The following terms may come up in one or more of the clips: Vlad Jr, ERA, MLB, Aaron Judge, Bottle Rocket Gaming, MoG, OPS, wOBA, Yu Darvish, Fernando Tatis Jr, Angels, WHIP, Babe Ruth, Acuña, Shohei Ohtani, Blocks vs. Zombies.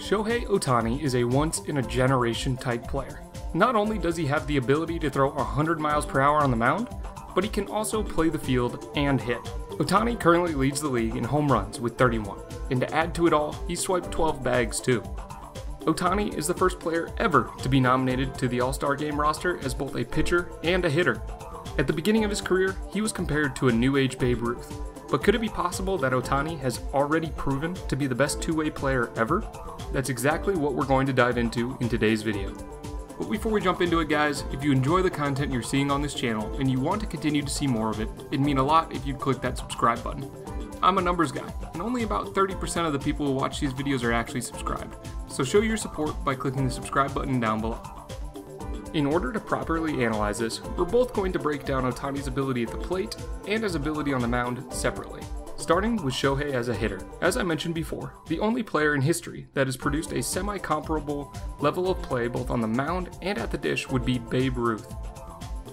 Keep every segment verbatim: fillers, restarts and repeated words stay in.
Shohei Ohtani is a once-in-a-generation type player. Not only does he have the ability to throw one hundred miles per hour on the mound, but he can also play the field and hit. Ohtani currently leads the league in home runs with thirty-one, and to add to it all, he swiped twelve bags too. Ohtani is the first player ever to be nominated to the All-Star Game roster as both a pitcher and a hitter. At the beginning of his career, he was compared to a new age Babe Ruth, but could it be possible that Ohtani has already proven to be the best two-way player ever? That's exactly what we're going to dive into in today's video. But before we jump into it, guys, if you enjoy the content you're seeing on this channel and you want to continue to see more of it, it'd mean a lot if you'd click that subscribe button. I'm a numbers guy, and only about thirty percent of the people who watch these videos are actually subscribed, so show your support by clicking the subscribe button down below. In order to properly analyze this, we're both going to break down Ohtani's ability at the plate and his ability on the mound separately. Starting with Shohei as a hitter. As I mentioned before, the only player in history that has produced a semi-comparable level of play both on the mound and at the dish would be Babe Ruth.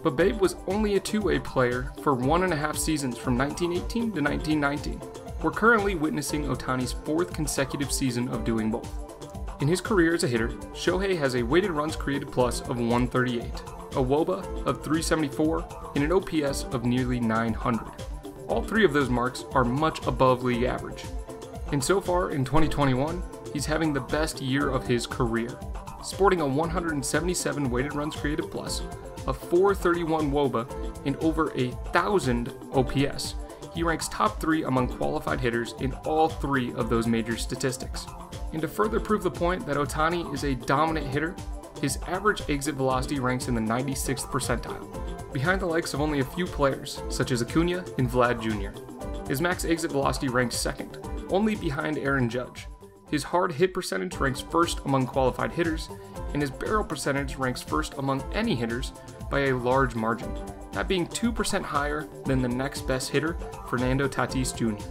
But Babe was only a two-way player for one and a half seasons from nineteen eighteen to nineteen nineteen. We're currently witnessing Ohtani's fourth consecutive season of doing both. In his career as a hitter, Shohei has a weighted runs created plus of one thirty-eight, a wOBA of three seventy-four, and an O P S of nearly nine hundred. All three of those marks are much above league average. And so far in twenty twenty-one, he's having the best year of his career, sporting a one hundred seventy-seven weighted runs created plus, a four thirty-one wOBA, and over a one thousand O P S. He ranks top three among qualified hitters in all three of those major statistics. And to further prove the point that Ohtani is a dominant hitter, his average exit velocity ranks in the ninety-sixth percentile, behind the likes of only a few players, such as Acuña and Vlad Junior His max exit velocity ranks second, only behind Aaron Judge. His hard hit percentage ranks first among qualified hitters, and his barrel percentage ranks first among any hitters by a large margin, that being two percent higher than the next best hitter, Fernando Tatis Junior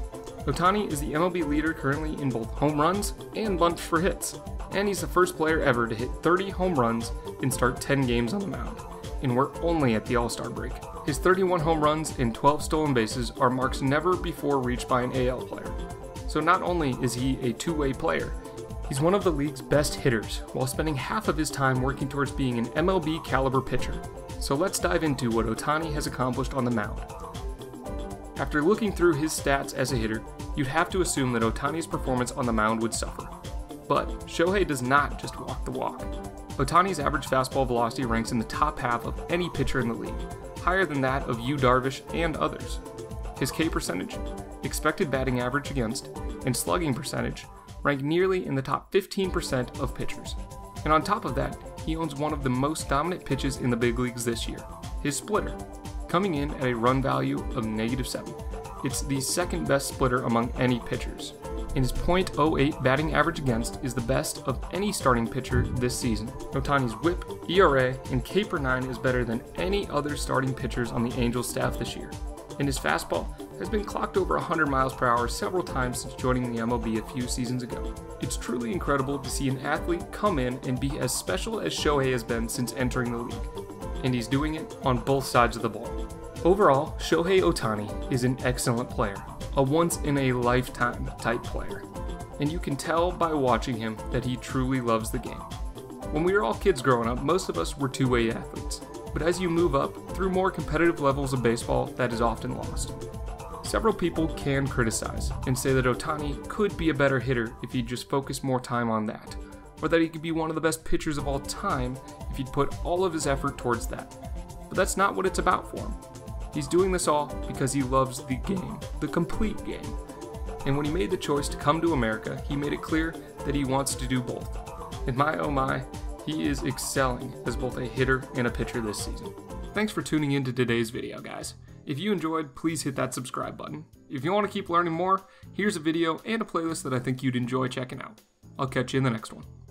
Ohtani is the M L B leader currently in both home runs and bunts for hits, and he's the first player ever to hit thirty home runs and start ten games on the mound, and we're only at the All-Star break. His thirty-one home runs and twelve stolen bases are marks never before reached by an A L player. So not only is he a two-way player, he's one of the league's best hitters while spending half of his time working towards being an M L B caliber pitcher. So let's dive into what Ohtani has accomplished on the mound. After looking through his stats as a hitter, you'd have to assume that Ohtani's performance on the mound would suffer. But Shohei does not just walk the walk. Ohtani's average fastball velocity ranks in the top half of any pitcher in the league, higher than that of Yu Darvish and others. His K percentage, expected batting average against, and slugging percentage rank nearly in the top fifteen percent of pitchers. And on top of that, he owns one of the most dominant pitches in the big leagues this year, his splitter, coming in at a run value of negative seven. It's the second best splitter among any pitchers, and his point oh eight batting average against is the best of any starting pitcher this season. Ohtani's whip, E R A, and K per nine is better than any other starting pitchers on the Angels staff this year, and his fastball has been clocked over one hundred miles per hour several times since joining the M L B a few seasons ago. It's truly incredible to see an athlete come in and be as special as Shohei has been since entering the league, and he's doing it on both sides of the ball. Overall, Shohei Ohtani is an excellent player, a once-in-a-lifetime type player, and you can tell by watching him that he truly loves the game. When we were all kids growing up, most of us were two-way athletes, but as you move up through more competitive levels of baseball, that is often lost. Several people can criticize and say that Ohtani could be a better hitter if he'd just focus more time on that, or that he could be one of the best pitchers of all time if he'd put all of his effort towards that. But that's not what it's about for him. He's doing this all because he loves the game, the complete game. And when he made the choice to come to America, he made it clear that he wants to do both. And my oh my, he is excelling as both a hitter and a pitcher this season. Thanks for tuning in to today's video, guys. If you enjoyed, please hit that subscribe button. If you want to keep learning more, here's a video and a playlist that I think you'd enjoy checking out. I'll catch you in the next one.